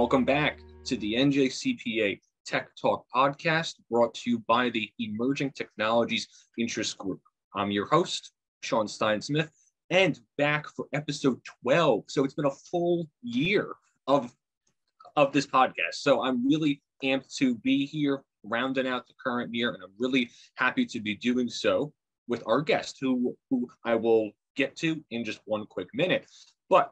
Welcome back to the NJCPA Tech Talk podcast, brought to you by the Emerging Technologies Interest Group. I'm your host, Sean Stein Smith, and back for episode 12. So it's been a full year of this podcast. So I'm really amped to be here, rounding out the current year, and I'm really happy to be doing so with our guest, who I will get to in just one quick minute. But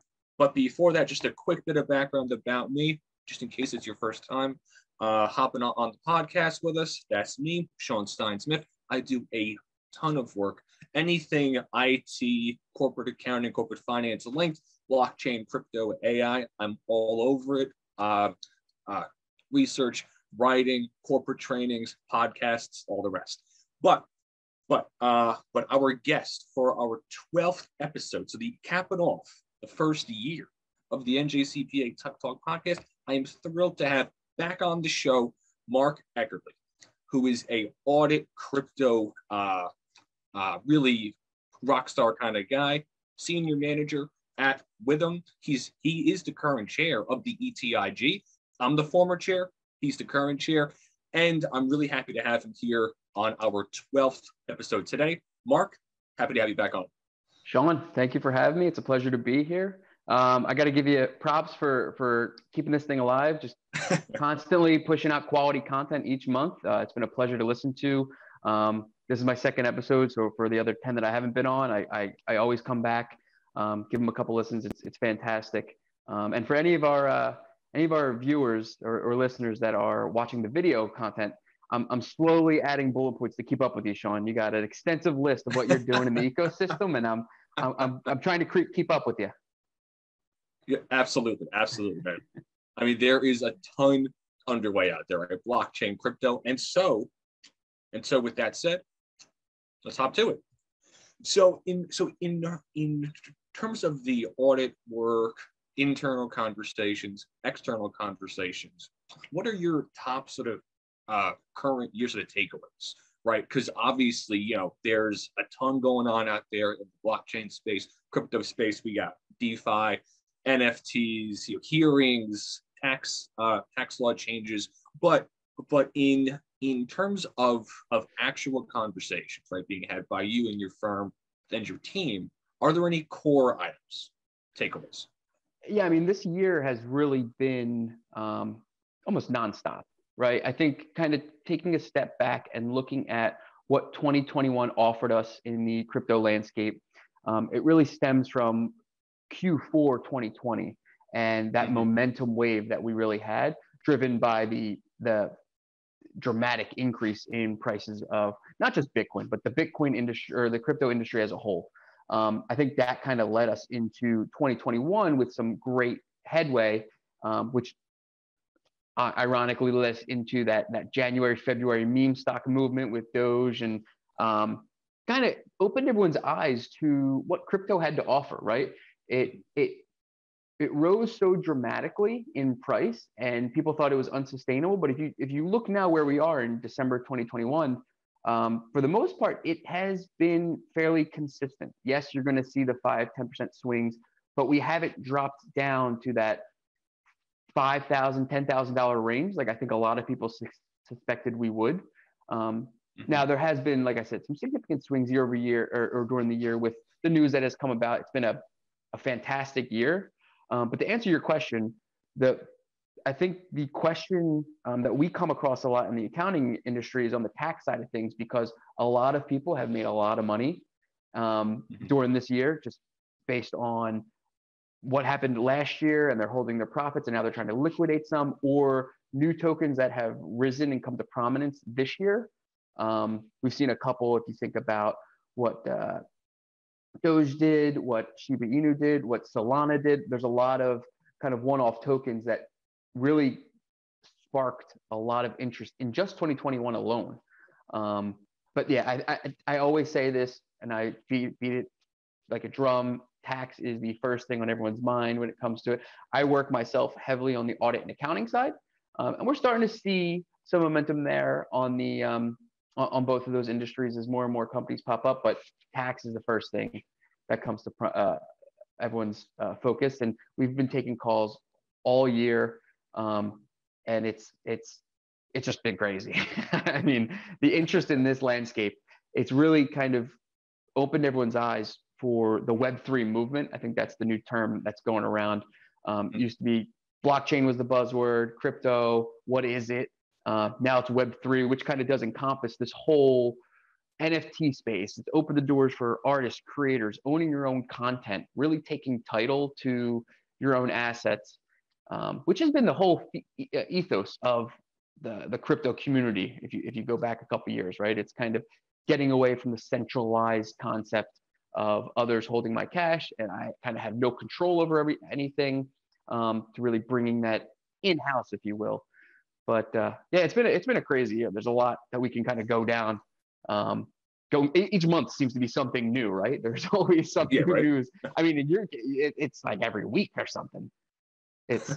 before that, just a quick bit of background about me, just in case it's your first time hopping on the podcast with us. That's me, Sean Stein Smith. I do a ton of work, anything IT, corporate accounting, corporate finance linked, blockchain, crypto, AI. I'm all over it. Research, writing, corporate trainings, podcasts, all the rest. But our guest for our 12th episode, so the capping off the first year of the NJCPA Tech Talk podcast, I am thrilled to have back on the show Mark Eckerle, who is a audit crypto, really rock star kind of guy, senior manager at Withum. He is the current chair of the ETIG. I'm the former chair. He's the current chair, and I'm really happy to have him here on our 12th episode today. Mark, happy to have you back on. Sean, thank you for having me. It's a pleasure to be here. I got to give you props for keeping this thing alive, just constantly pushing out quality content each month. It's been a pleasure to listen to. This is my second episode, so for the other 10 that I haven't been on, I always come back, give them a couple listens. It's fantastic. And for any of our viewers or listeners that are watching the video content, I'm slowly adding bullet points to keep up with you, Sean. You got an extensive list of what you're doing in the ecosystem, and I'm trying to keep up with you. Yeah, absolutely, man. I mean, there is a ton underway out there, right? Blockchain, crypto, and so with that said, let's hop to it. So in terms of the audit work, internal conversations, external conversations, what are your top sort of current years of the takeaways, right? Because obviously, there's a ton going on out there in the blockchain space, crypto space. We got DeFi, NFTs, hearings, tax law changes. But in terms of actual conversations, right, being had by you and your firm and your team, are there any core items, takeaways? Yeah, I mean, this year has really been almost nonstop. Right. I think kind of taking a step back and looking at what 2021 offered us in the crypto landscape, it really stems from Q4 2020 and that momentum wave that we really had, driven by the dramatic increase in prices of not just Bitcoin, but the Bitcoin industry or the crypto industry as a whole. I think that kind of led us into 2021 with some great headway, which ironically led us into that January, February meme stock movement with Doge, and kind of opened everyone's eyes to what crypto had to offer, right? It rose so dramatically in price and people thought it was unsustainable. But if you look now where we are in December 2021, for the most part, it has been fairly consistent. Yes, you're going to see the 5, 10% swings, but we haven't dropped down to that $5,000, $10,000 range, like I think a lot of people suspected we would. Now, there has been, like I said, some significant swings year over year or during the year with the news that has come about. It's been a fantastic year. But to answer your question, I think the question that we come across a lot in the accounting industry is on the tax side of things, because a lot of people have made a lot of money during this year just based on what happened last year, and they're holding their profits and now they're trying to liquidate some, or new tokens that have risen and come to prominence this year. We've seen a couple, if you think about what Doge did, what Shiba Inu did, what Solana did. There's a lot of kind of one-off tokens that really sparked a lot of interest in just 2021 alone. But yeah, I always say this, and I beat it like a drum. Tax is the first thing on everyone's mind when it comes to it. I work myself heavily on the audit and accounting side, and we're starting to see some momentum there on the on both of those industries as more and more companies pop up. But tax is the first thing that comes to everyone's focus, and we've been taking calls all year And it's just been crazy. I mean, the interest in this landscape, it's really kind of opened everyone's eyes for the Web3 movement. I think that's the new term that's going around. It used to be blockchain was the buzzword, crypto, what is it? Now it's Web3, which kind of does encompass this whole NFT space. It's opened the doors for artists, creators, owning your own content, really taking title to your own assets, which has been the whole ethos of the crypto community. If you go back a couple of years, right? It's kind of getting away from the centralized concept of others holding my cash and I kind of have no control over anything, to really bringing that in-house, if you will. But yeah, it's been a crazy year. There's a lot that we can kind of go down. Each month seems to be something new, right? There's always something new. I mean, in your case, it's like every week or something. It's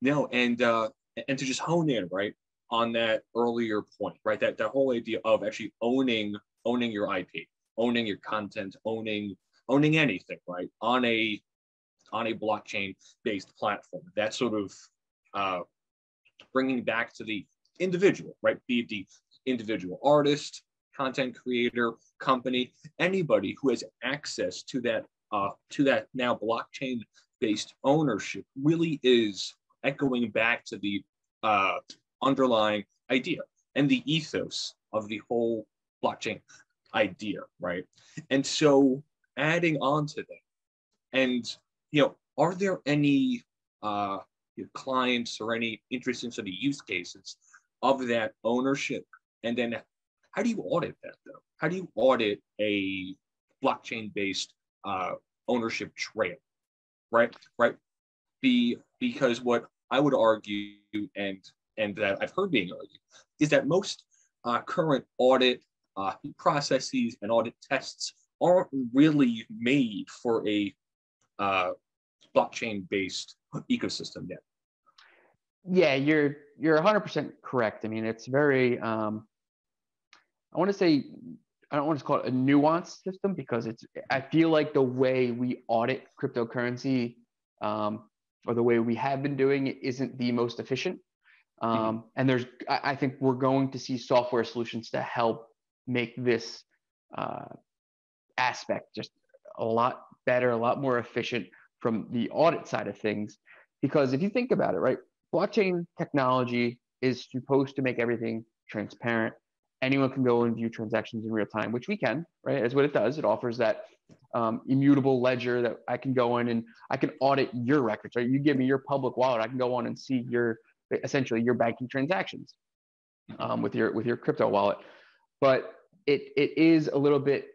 no, and to just hone in right on that earlier point, right? That whole idea of actually owning your IP, owning your content, owning anything, right? On a blockchain-based platform. That's sort of bringing back to the individual, right? Be it the individual artist, content creator, company, anybody who has access to that now blockchain-based ownership really is echoing back to the underlying idea and the ethos of the whole blockchain idea, right? And so adding on to that, and you know, are there any clients or any interesting sort of use cases of that ownership? And then how do you audit that though? How do you audit a blockchain-based ownership trail, right? Because what I would argue and that I've heard being argued is that most current audit processes and audit tests aren't really made for a blockchain-based ecosystem yet. Yeah, you're 100% correct. I mean, it's very, I want to say, I don't want to call it a nuanced system because it's, I feel like the way we audit cryptocurrency or the way we have been doing it isn't the most efficient. And there's, I think we're going to see software solutions to help make this aspect just a lot better, a lot more efficient from the audit side of things. Because if you think about it, right, blockchain technology is supposed to make everything transparent. Anyone can go and view transactions in real time, which we can, right? That's what it does. It offers that immutable ledger that I can go in and I can audit your records. Right? You give me your public wallet, I can go on and see your, essentially your banking transactions with your crypto wallet. But it is a little bit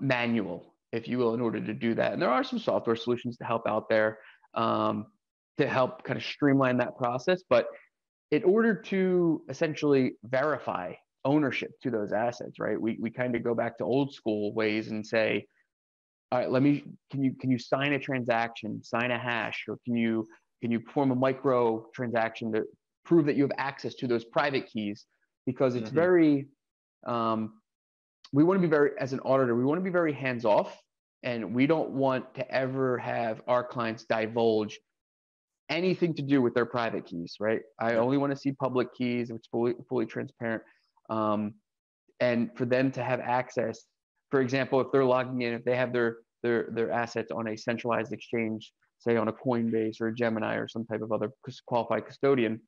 manual, if you will, in order to do that. And there are some software solutions to help out there to help kind of streamline that process. But in order to essentially verify ownership to those assets, right? We kind of go back to old school ways and say, all right, can you sign a transaction, sign a hash, or can you perform a micro transaction to prove that you have access to those private keys? Because it's very, we want to be very, as an auditor, we want to be very hands-off, and we don't want to ever have our clients divulge anything to do with their private keys, right? I only want to see public keys, which is fully transparent. And for them to have access, for example, if they're logging in, if they have their assets on a centralized exchange, say on a Coinbase or a Gemini or some type of other qualified custodian,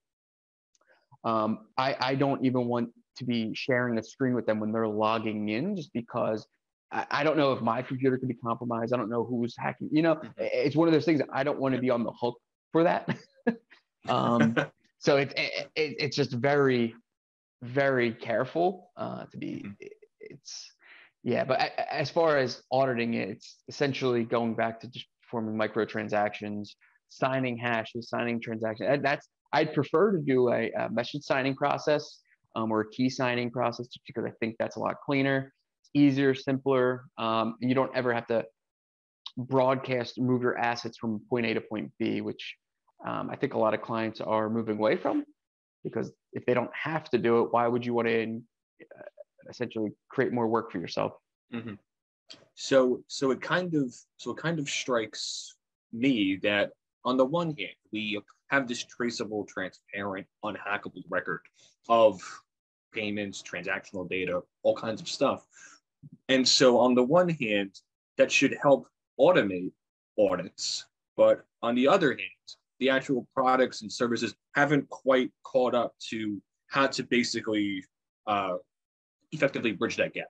I don't even want to be sharing a screen with them when they're logging in, just because I don't know if my computer could be compromised. I don't know who's hacking. You know, it's one of those things that I don't want to be on the hook for that. So it's just very, very careful to be. It's yeah, but as far as auditing it, it's essentially going back to just performing microtransactions, signing hashes, signing transactions. That's I'd prefer to do a message signing process or a key signing process, just because I think that's a lot cleaner, it's easier, simpler. And you don't ever have to broadcast, move your assets from point A to point B, which I think a lot of clients are moving away from, because if they don't have to do it, why would you want to essentially create more work for yourself? Mm-hmm. So it kind of strikes me that On the one hand, we have this traceable, transparent, unhackable record of payments, transactional data, all kinds of stuff. And so on the one hand, that should help automate audits. But on the other hand, the actual products and services haven't quite caught up to how to basically effectively bridge that gap,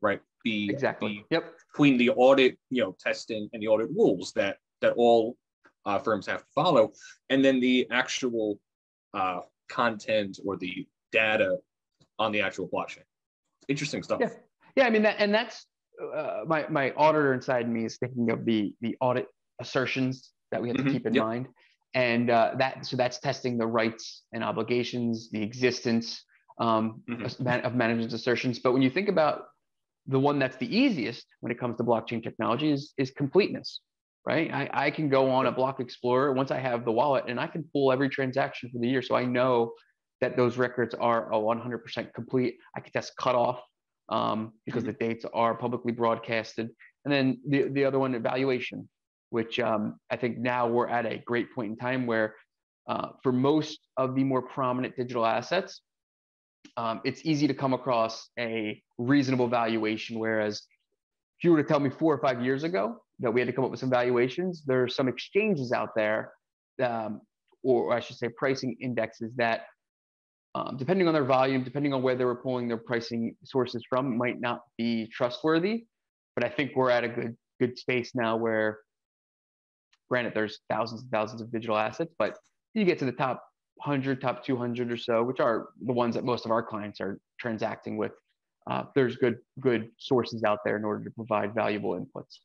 right? Between the audit, testing and the audit rules that all firms have to follow, and then the actual content or the data on the actual blockchain. Interesting stuff. Yeah. I mean, that's my auditor inside me is thinking of the audit assertions that we have to keep in mind. And that's testing the rights and obligations, the existence of management's assertions. But when you think about the one that's the easiest when it comes to blockchain technology is completeness, right? I can go on a Block Explorer once I have the wallet and I can pull every transaction for the year. So I know that those records are 100% complete. I can test cutoff because the dates are publicly broadcasted. And then the other one, evaluation, which I think now we're at a great point in time where for most of the more prominent digital assets, it's easy to come across a reasonable valuation. Whereas if you were to tell me 4 or 5 years ago that we had to come up with some valuations, there are some exchanges out there, or I should say pricing indexes that, depending on their volume, depending on where they were pulling their pricing sources from, might not be trustworthy. But I think we're at a good space now where, granted, there's thousands and thousands of digital assets, but you get to the top 100, top 200 or so, which are the ones that most of our clients are transacting with. There's good sources out there in order to provide valuable inputs.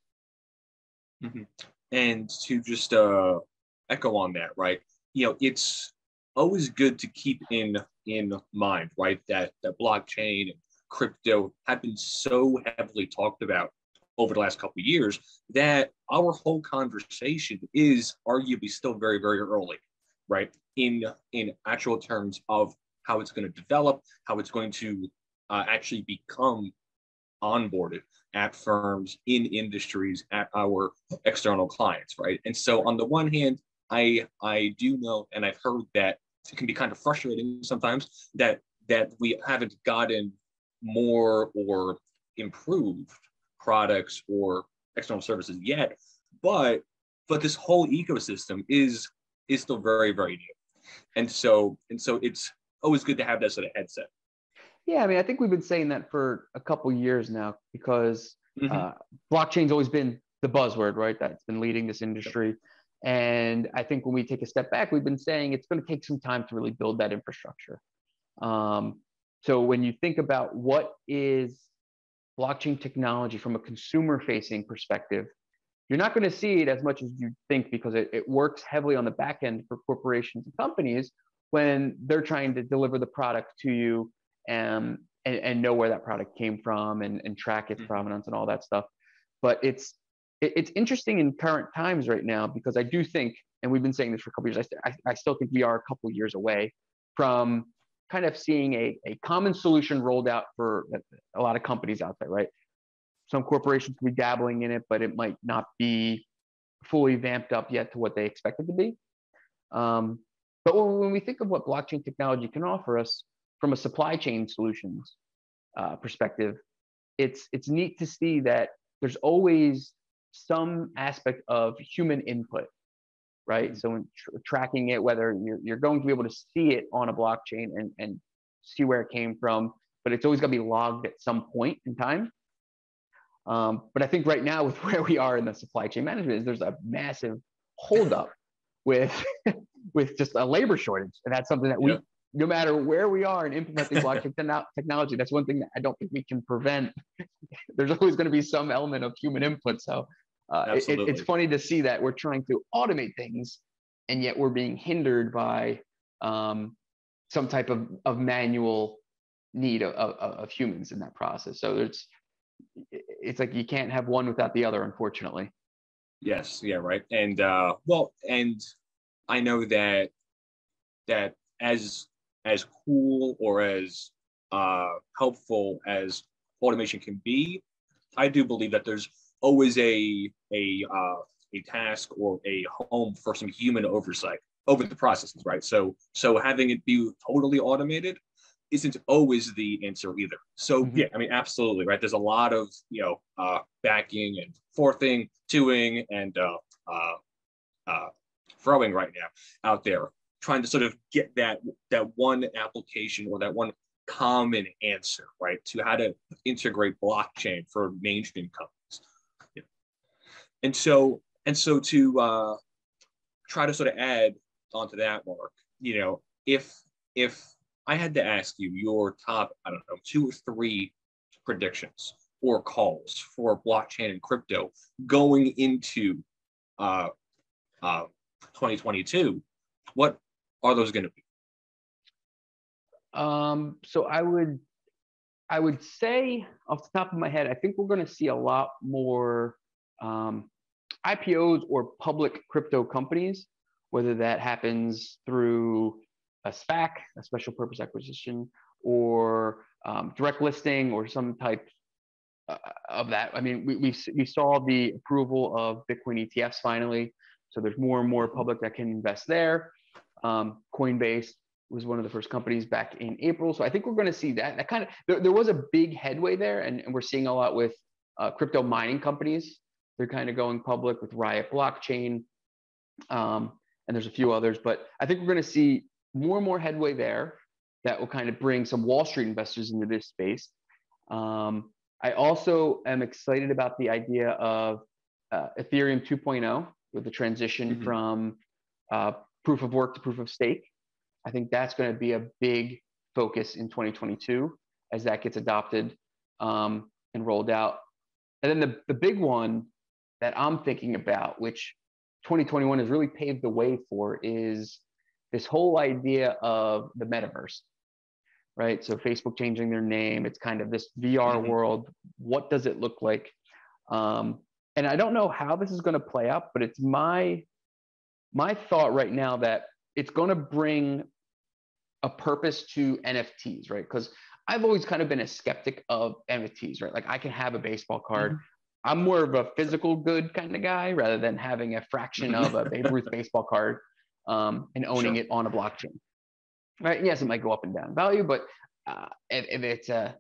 And to just echo on that, right? It's always good to keep in mind, right, that blockchain and crypto have been so heavily talked about over the last couple of years that our whole conversation is arguably still very, very early, right? In actual terms of how it's going to develop, how it's going to actually become onboarded at firms, in industries, at our external clients, right? And so on the one hand, I do know, and I've heard that it can be kind of frustrating sometimes that we haven't gotten more or improved products or external services yet, but this whole ecosystem is still very, very new. And so it's always good to have that sort of headset. Yeah, I mean, I think we've been saying that for a couple years now because blockchain's always been the buzzword, right? That's been leading this industry. And I think when we take a step back, we've been saying it's going to take some time to really build that infrastructure. So when you think about what is blockchain technology from a consumer-facing perspective, you're not going to see it as much as you think because it works heavily on the back end for corporations and companies when they're trying to deliver the product to you and know where that product came from and track its provenance and all that stuff. But it's interesting in current times right now because I do think, and we've been saying this for a couple of years, I still think we are a couple of years away from kind of seeing a common solution rolled out for a lot of companies out there, right? Some corporations could be dabbling in it, but it might not be fully vamped up yet to what they expect it to be. But when we think of what blockchain technology can offer us from a supply chain solutions perspective, it's neat to see that there's always some aspect of human input, right? So in tracking it, whether you're going to be able to see it on a blockchain and see where it came from, but it's always going to be logged at some point in time. But I think right now with where we are in the supply chain management is there's a massive holdup with just a labor shortage. And that's something that we, no matter where we are in implementing blockchain technology, that's one thing that I don't think we can prevent. There's always going to be some element of human input. So it's funny to see that we're trying to automate things and yet we're being hindered by some type of manual need of humans in that process. So it's like you can't have one without the other, unfortunately. Yes. Yeah. Right. And and I know that as cool or as helpful as automation can be, I do believe that there's always a a task or a home for some human oversight over the processes, right? So having it be totally automated isn't always the answer either. So yeah, I mean, absolutely, right? There's a lot of, backing and forthing, toing and throwing right now out there, trying to sort of get that one application or that one common answer, right? To how to integrate blockchain for mainstream companies. Yeah. And so to try to sort of add onto that, Mark, if I had to ask you your top, I don't know, 2 or 3 predictions or calls for blockchain and crypto going into 2022, what are those going to be? So I would say off the top of my head, I think we're going to see a lot more IPOs or public crypto companies, whether that happens through a SPAC, a special purpose acquisition, or direct listing or some type of that. I mean, we saw the approval of Bitcoin ETFs finally. So there's more and more public that can invest there. Coinbase was one of the first companies back in April. So I think we're going to see that. That kind of, there was a big headway there, and we're seeing a lot with crypto mining companies. They're kind of going public with Riot Blockchain, and there's a few others. But I think we're going to see more and more headway there that will kind of bring some Wall Street investors into this space. I also am excited about the idea of Ethereum 2.0 with the transition from proof of work to proof of stake. I think that's going to be a big focus in 2022 as that gets adopted and rolled out. And then the big one that I'm thinking about, which 2021 has really paved the way for, is this whole idea of the metaverse, right? So Facebook changing their name, it's kind of this VR world. What does it look like? And I don't know how this is going to play out, but it's my thought right now that it's going to bring a purpose to NFTs, right? Because I've always kind of been a skeptic of NFTs, right? Like I can have a baseball card. I'm more of a physical good kind of guy rather than having a fraction of a Babe Ruth baseball card and owning it on a blockchain, right? Yes, it might go up and down in value, but if it's a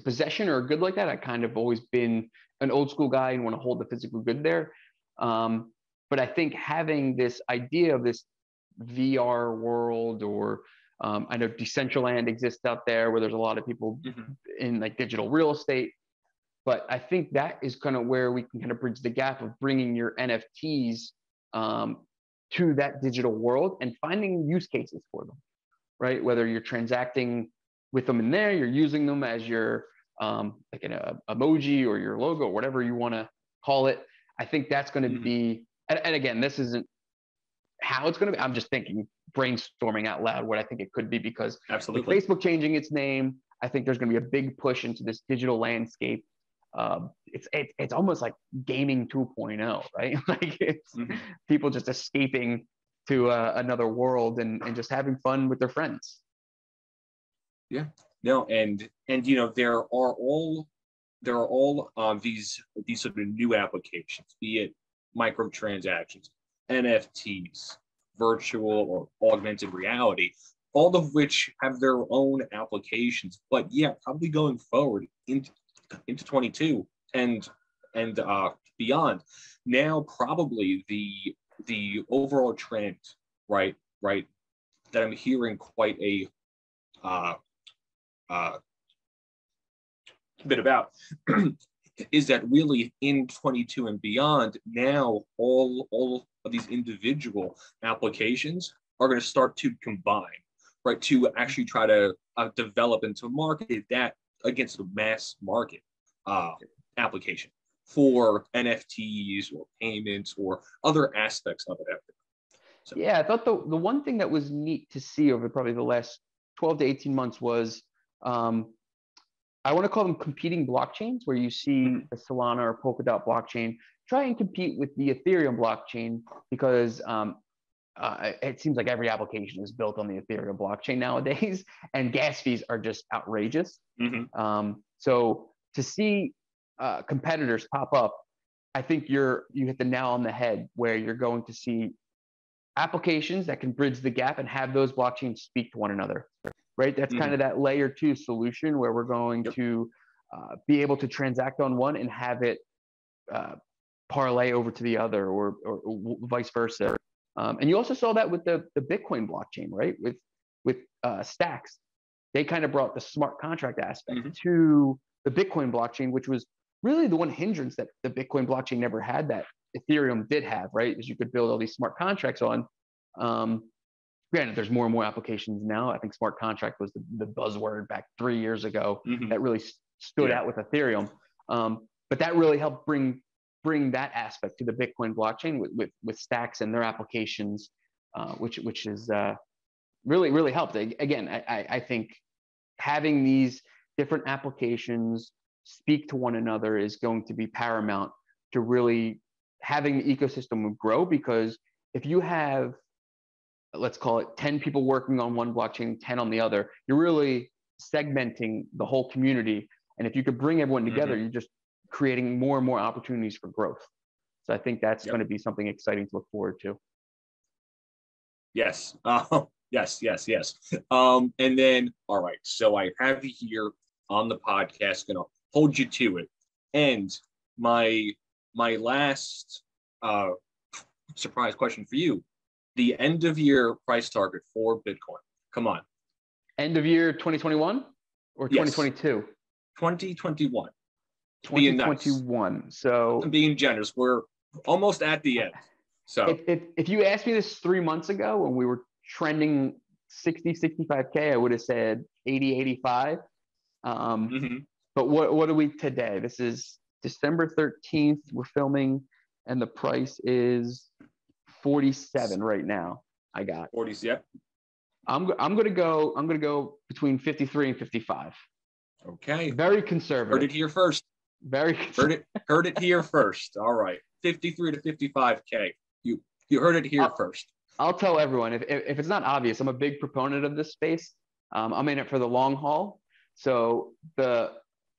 possession or a good like that, I kind of always been an old school guy and want to hold the physical good there. But I think having this idea of this VR world, or I know Decentraland exists out there where there's a lot of people in like digital real estate. But I think that is kind of where we can kind of bridge the gap of bringing your NFTs to that digital world and finding use cases for them, right? Whether you're transacting with them in there, you're using them as your like an emoji or your logo, whatever you want to call it. I think that's going to be, and again, this isn't how it's going to be. I'm just thinking, brainstorming out loud what I think it could be, because absolutely, with Facebook changing its name, I think there's going to be a big push into this digital landscape. It's almost like gaming 2.0, right? Like it's people just escaping to another world and just having fun with their friends. Yeah, no, and there are all these sort of new applications, be it microtransactions, NFTs, virtual or augmented reality, all of which have their own applications. But yeah, probably going forward into 22 and beyond. Now, probably the overall trend, right, that I'm hearing quite a bit about is that really in 22 and beyond, now all of these individual applications are going to start to combine, right, to actually try to develop and to market that against the mass market application for NFTs or payments or other aspects of it. So. Yeah, I thought the one thing that was neat to see over probably the last 12 to 18 months was, I want to call them competing blockchains, where you see the Solana or Polkadot blockchain try and compete with the Ethereum blockchain, because it seems like every application is built on the Ethereum blockchain nowadays, and gas fees are just outrageous. So to see competitors pop up I think you hit the nail on the head where you're going to see applications that can bridge the gap and have those blockchains speak to one another, right? That's kind of that layer two solution where we're going to be able to transact on one and have it parlay over to the other or vice versa. And you also saw that with the Bitcoin blockchain, right? With Stacks, they kind of brought the smart contract aspect to the Bitcoin blockchain, which was really the one hindrance that the Bitcoin blockchain never had that Ethereum did have, right? Is you could build all these smart contracts on. Granted, there's more and more applications now. I think smart contract was the buzzword back 3 years ago that really stood out with Ethereum. But that really helped bring that aspect to the Bitcoin blockchain with Stacks and their applications, which is really, really helped. Again, I think having these different applications speak to one another is going to be paramount to really having the ecosystem grow, because if you have, let's call it 10 people working on one blockchain, 10 on the other, you're really segmenting the whole community. And if you could bring everyone together, you're just creating more and more opportunities for growth. So I think that's going to be something exciting to look forward to. Yes. Yes. And then, all right, so I have you here on the podcast, going to hold you to it. And my last surprise question for you, the end of year price target for Bitcoin. Come on. End of year 2021 or 2022? 2021. 2021. Nice. So I'm being generous. We're almost at the end. So if you asked me this 3 months ago when we were trending 60, 65K, I would have said 80, 85. But what are we today? This is December 13th. We're filming and the price is 47 right now. I got 40. Yep. I'm going to go between 53 and 55. Okay. Very conservative. Heard it here first. Very conservative. Heard it here first. All right. 53 to 55K. You heard it here first. I'll tell everyone, if it's not obvious, I'm a big proponent of this space. I'm in it for the long haul. So the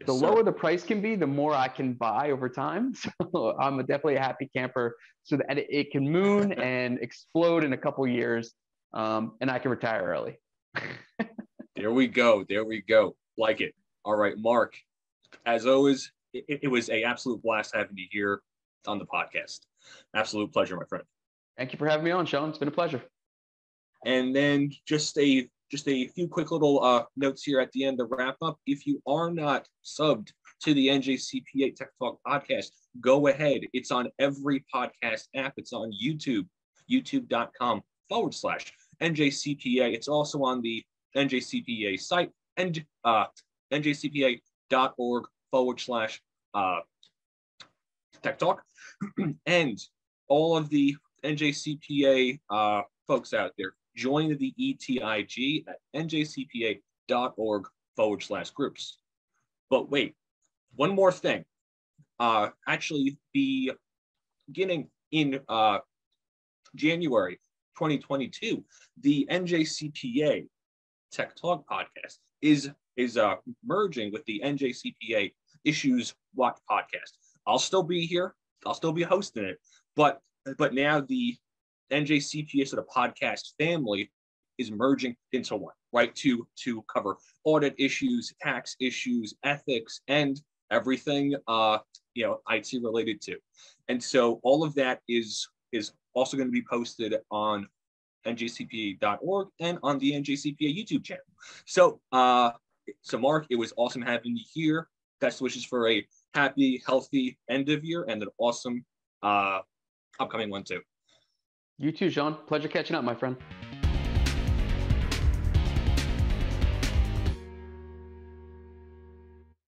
lower the price can be, the more I can buy over time. So I'm definitely a happy camper so that it can moon and explode in a couple years, and I can retire early. There we go. Like it. All right, Mark, as always, it was an absolute blast having you here on the podcast. Absolute pleasure, my friend. Thank you for having me on, Sean. It's been a pleasure. And then just a few quick little notes here at the end to wrap up. If you are not subbed to the NJCPA Tech Talk podcast, go ahead. It's on every podcast app. It's on YouTube, youtube.com/NJCPA. It's also on the NJCPA site and NJCPA.org/Tech Talk. And all of the NJCPA folks out there, join the ETIG at njcpa.org/groups. But wait, one more thing. Actually, beginning in January 2022, the NJCPA Tech Talk podcast is merging with the NJCPA Issues Watch podcast. I'll still be here. I'll still be hosting it. But now the NJCPA, so the podcast family, is merging into one, right? To cover audit issues, tax issues, ethics, and everything IT related to. And so all of that is also going to be posted on njcpa.org and on the NJCPA YouTube channel. So so Mark, it was awesome having you here. Best wishes for a happy, healthy end of year and an awesome upcoming one too. You too, Sean. Pleasure catching up, my friend.